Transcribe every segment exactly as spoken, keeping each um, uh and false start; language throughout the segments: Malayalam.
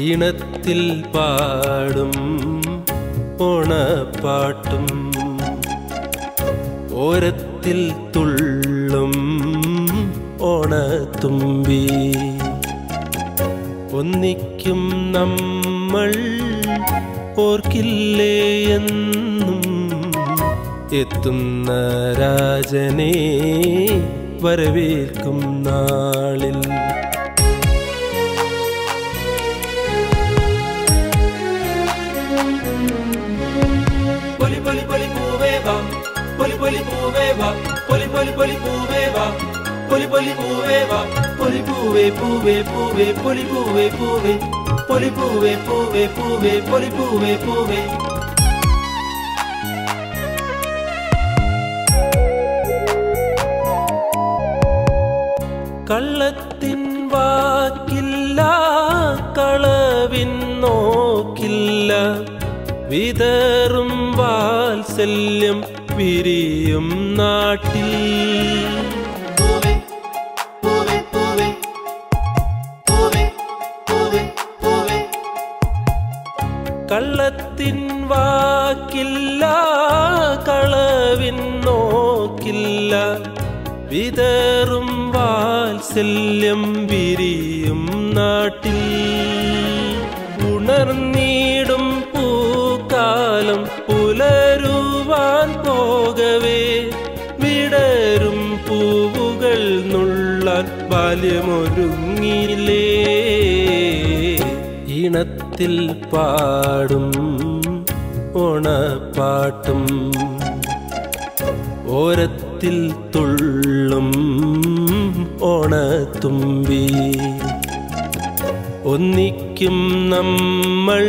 ഈണത്തിൽ പാടും ഓണപ്പാട്ടും ഓരത്തിൽ തുള്ളും ഓണത്തുമ്പി ഒന്നിക്കും നമ്മൾ ഓർക്കില്ലേ എന്നും എത്തുന്ന രാജനെ വരവേൽക്കും നാളിൽ കള്ളത്തിൻ വാക്കില്ല കളവിൻ നോക്കില്ല വിതറും വാത്സല്യം പിരിയും നാട്ടിൽ കള്ളത്തിൻ വാക്കില്ല കളവിൻ നോക്കില്ല വിതറും വാത്സല്യം വിരിയും നാട്ടിൽ ഉണർന്നീടും പൂക്കാലം പുലരുവാൻ പോകവേ വിടരും പൂവുകൾ നുള്ളാൻ ബാല്യമൊരുങ്ങിലേ ഈണത്തിൽ പാടും ഓണപ്പാട്ടും ഓരത്തിൽ തുള്ളും ഓണത്തുമ്പി ഒന്നിക്കും നമ്മൾ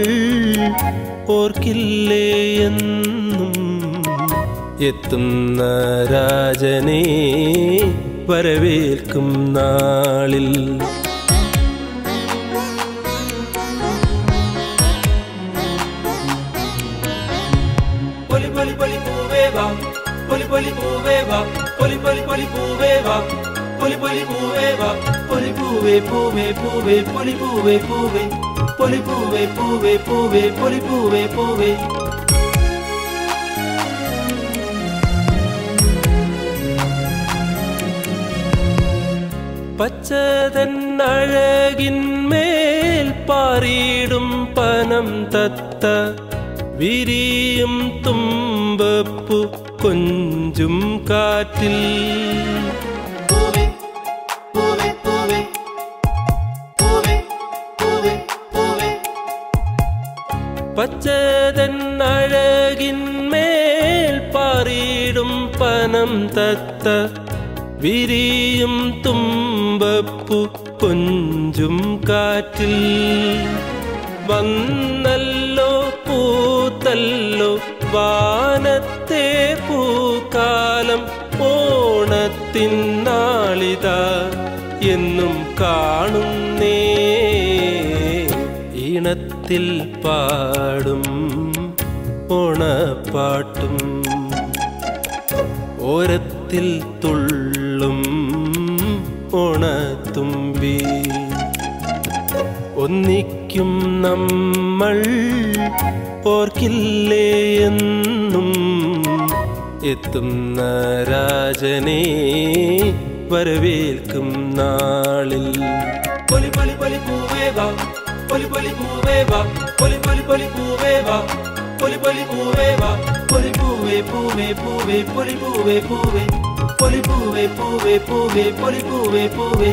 ഓർക്കില്ലേ എന്നും എത്തുന്ന രാജനെ വരവേൽക്കും നാളിൽ പച്ചതൻ അഴകിന്മേൽ പാറിയിടും പനം തത്ത വിരിയും തുമ്പപ്പൂ കൊഞ്ചും കാറ്റിൽ പച്ചതൻ അഴകിന്മേൽ പാറിയിടും പനം തത്ത വിരിയും തുമ്പപ്പൂ കൊഞ്ചും കാറ്റിൽ വന്നല്ലോ പൂത്തല്ലോ വാനത്തെ പൂക്കാലം ഓണത്തിൻ നാളിതാ എന്നും കാണുന്നേ ഈണത്തിൽ പാടും ഓണപ്പാട്ടും ഓരത്തിൽ തുള്ളും ഓണത്തുമ്പി ഒന്നിക്കും നമ്മൾ ഓർക്കില്ലേ എന്നും എത്തുന്ന രാജനെ വരവേൽക്കും നാളിൽ പൊലി പൂവേ പൂവേ